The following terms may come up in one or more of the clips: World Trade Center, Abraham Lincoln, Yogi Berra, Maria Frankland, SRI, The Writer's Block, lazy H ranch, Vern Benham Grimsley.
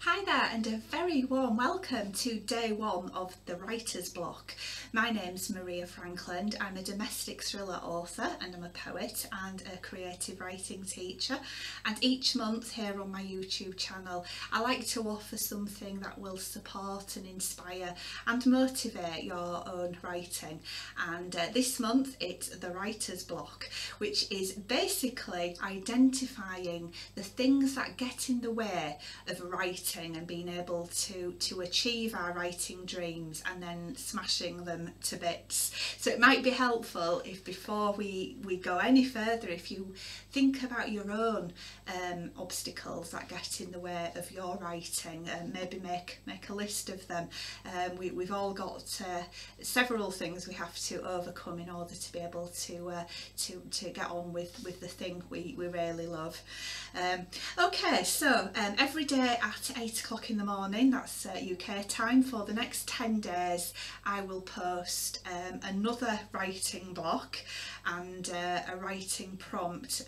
Hi there and a very warm welcome to day one of The Writer's Block. My name's Maria Frankland, I'm a domestic thriller author and I'm a poet and a creative writing teacher, and each month here on my YouTube channel I like to offer something that will support and inspire and motivate your own writing, and this month it's The Writer's Block, which is basically identifying the things that get in the way of writing and being able to achieve our writing dreams and then smashing them to bits. So it might be helpful if, before we go any further, if you think about your own obstacles that get in the way of your writing, and maybe make a list of them. We've all got several things we have to overcome in order to be able to get on with the thing we really love. Okay, so every day at 8 o'clock in the morning, that's UK time, for the next 10 days I will post another writing block and a writing prompt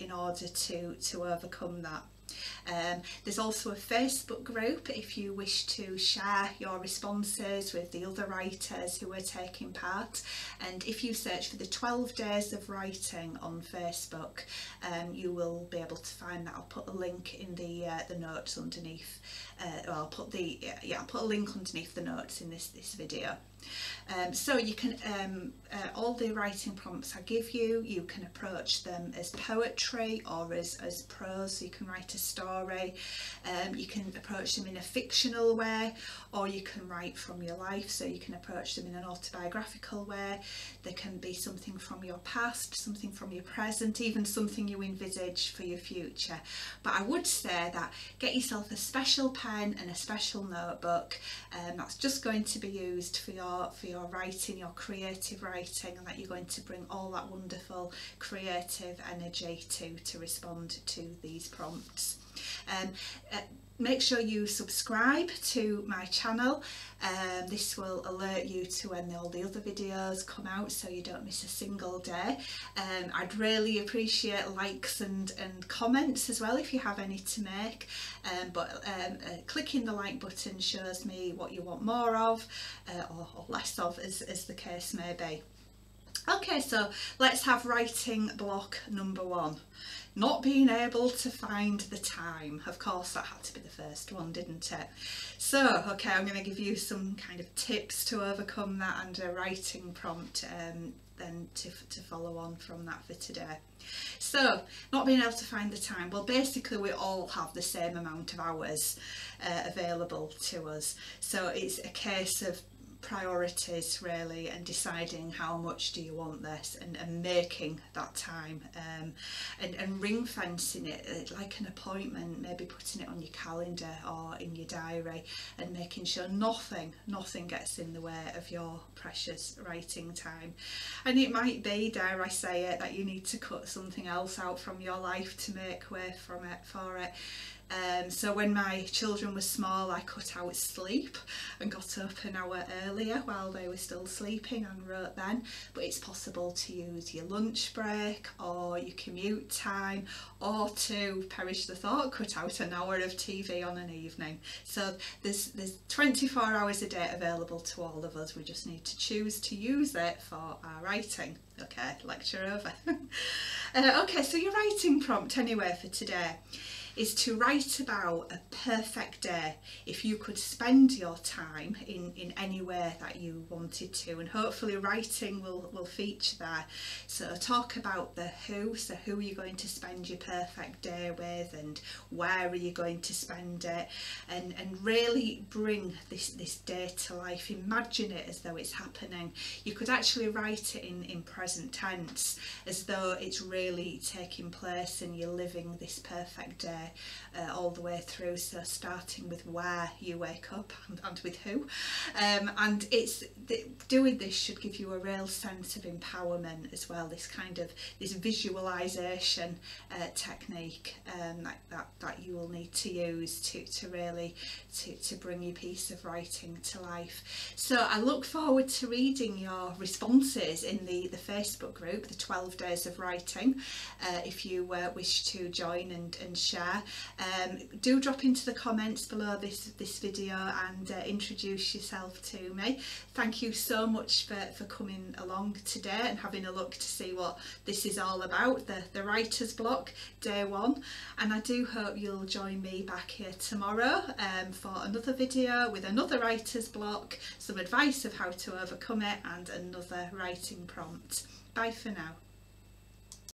in order to overcome that. There's also a Facebook group if you wish to share your responses with the other writers who are taking part, and if you search for the 12 days of writing on Facebook you will be able to find that. I'll put a link in the notes underneath, I'll put a link underneath the notes in this video. So you can, all the writing prompts I give you, you can approach them as poetry or as prose, so you can write a story, you can approach them in a fictional way, or you can write from your life, so you can approach them in an autobiographical way. There can be something from your past, something from your present, even something you envisage for your future. But I would say that get yourself a special pen and a special notebook, that's just going to be used for your writing, your creative writing, and that you're going to bring all that wonderful creative energy to respond to these prompts. Make sure you subscribe to my channel, this will alert you to when all the other videos come out so you don't miss a single day. I'd really appreciate likes and comments as well if you have any to make, clicking the like button shows me what you want more of or less of, as the case may be. Okay, so let's have writing block number one. Not being able to find the time. Of course, that had to be the first one, didn't it? So, okay, I'm going to give you some kind of tips to overcome that and a writing prompt then to follow on from that for today. So, not being able to find the time. Well, basically we all have the same amount of hours available to us. So it's a case of priorities really, and deciding how much do you want this, and making that time, and ring fencing it like an appointment, maybe putting it on your calendar or in your diary, and making sure nothing gets in the way of your precious writing time. And it might be, dare I say it, that you need to cut something else out from your life to make way for it. So when my children were small, I cut out sleep and got up an hour earlier while they were still sleeping and wrote then. But it's possible to use your lunch break or your commute time, or to, perish the thought, cut out an hour of TV on an evening. So there's 24 hours a day available to all of us. We just need to choose to use it for our writing. Okay, lecture over. Okay, so your writing prompt anyway for today is to write about a perfect day if you could spend your time in any way that you wanted to, and hopefully writing will feature there. So talk about the who, so who are you going to spend your perfect day with, and where are you going to spend it, and really bring this day to life. Imagine it as though it's happening. You could actually write it in present tense, as though it's really taking place and you're living this perfect day all the way through. So starting with where you wake up and with who, and doing this should give you a real sense of empowerment as well, this visualization technique that you will need to use to really bring your piece of writing to life. So I look forward to reading your responses in the Facebook group, the 12 days of writing, if you wish to join and share there. Do drop into the comments below this video and introduce yourself to me. Thank you so much for coming along today and having a look to see what this is all about, the Writer's Block day one, and I do hope you'll join me back here tomorrow for another video with another Writer's Block, some advice of how to overcome it and another writing prompt. Bye for now.